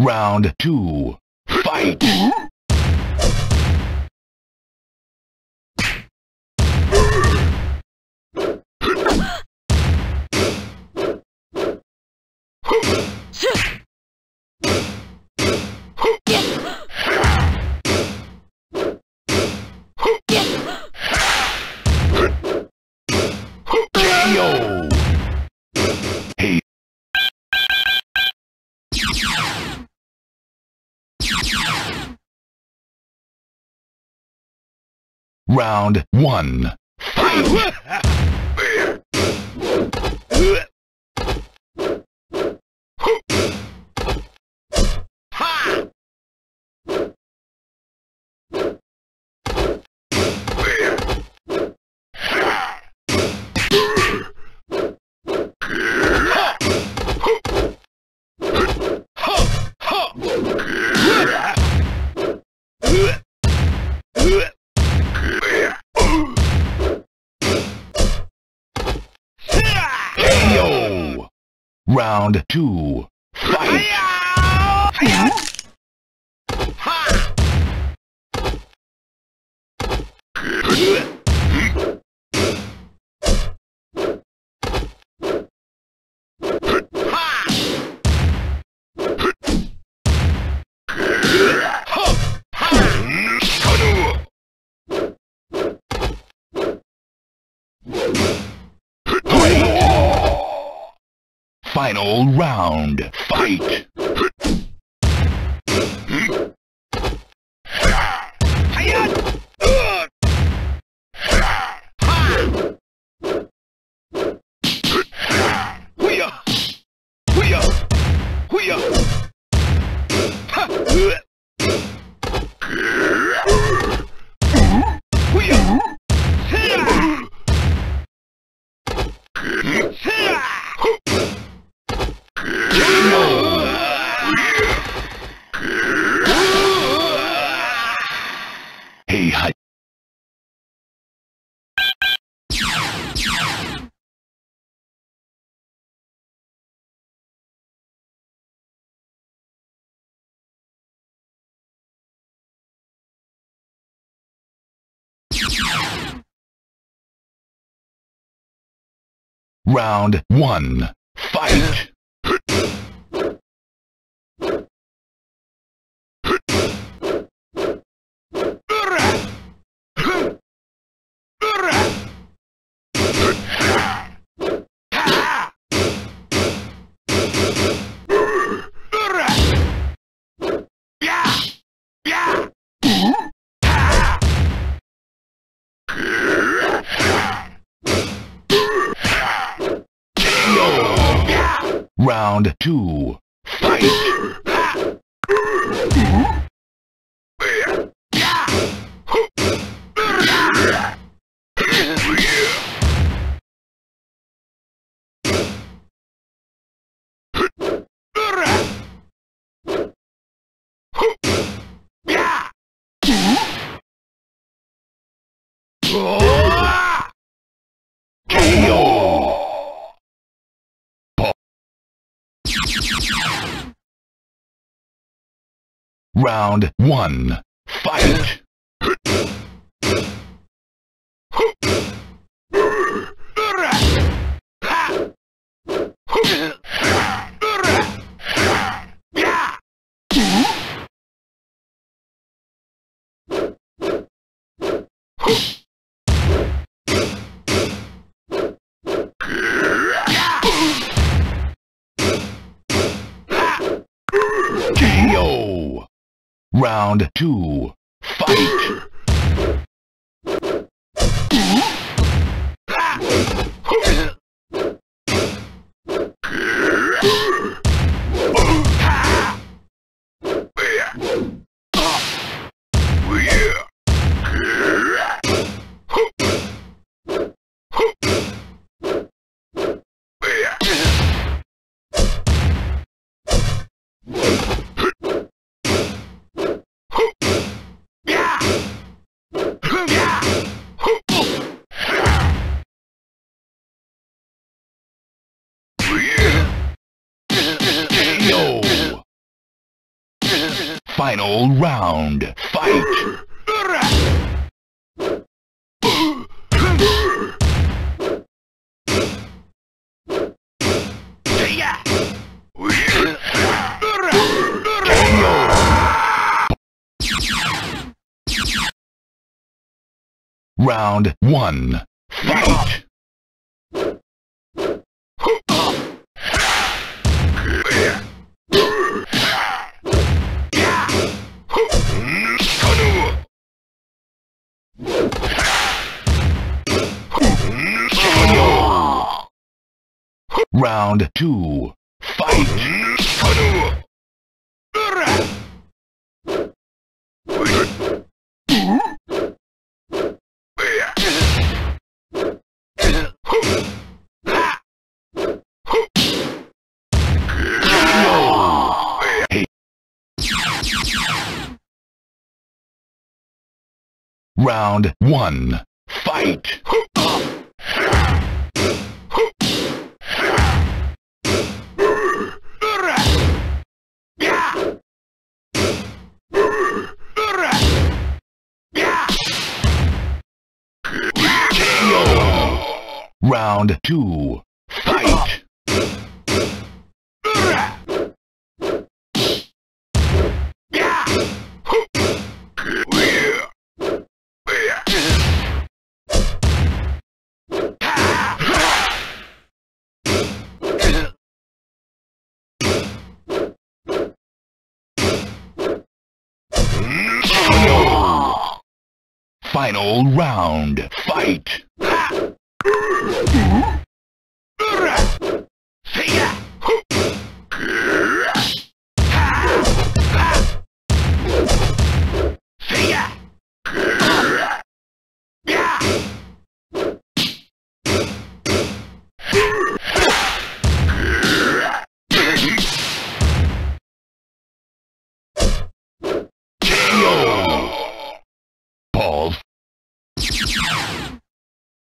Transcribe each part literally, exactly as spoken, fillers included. Round two. Fight! Round one. Round two. Fight! Final round, fight! Round one. Fight! Round two. Fight! Round one. Fight! K O! Round two. Fight! Yeah! Final round. Fight! Round one. Fight! Round two. Fight! Round one. Fight! Round two. Fight! Final round. Fight!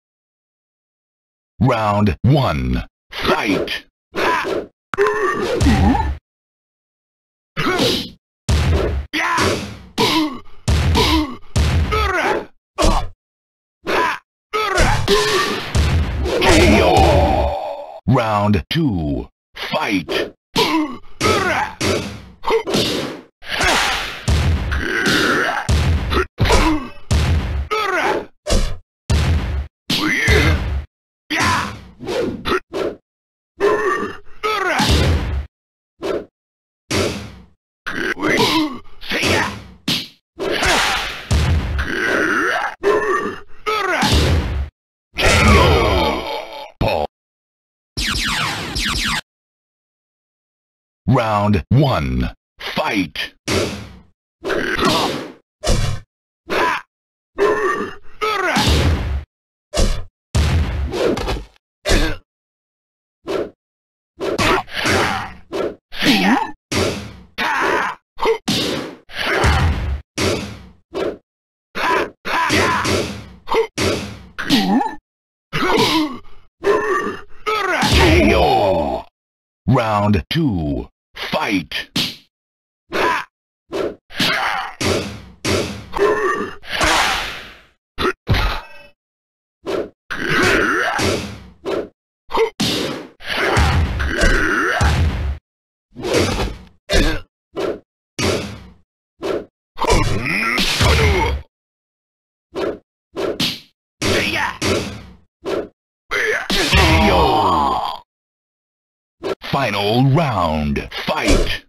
Round one. Fight! K O! Round two. Fight! Round one. Fight! K O! Round two. Fight! Final round. Fight!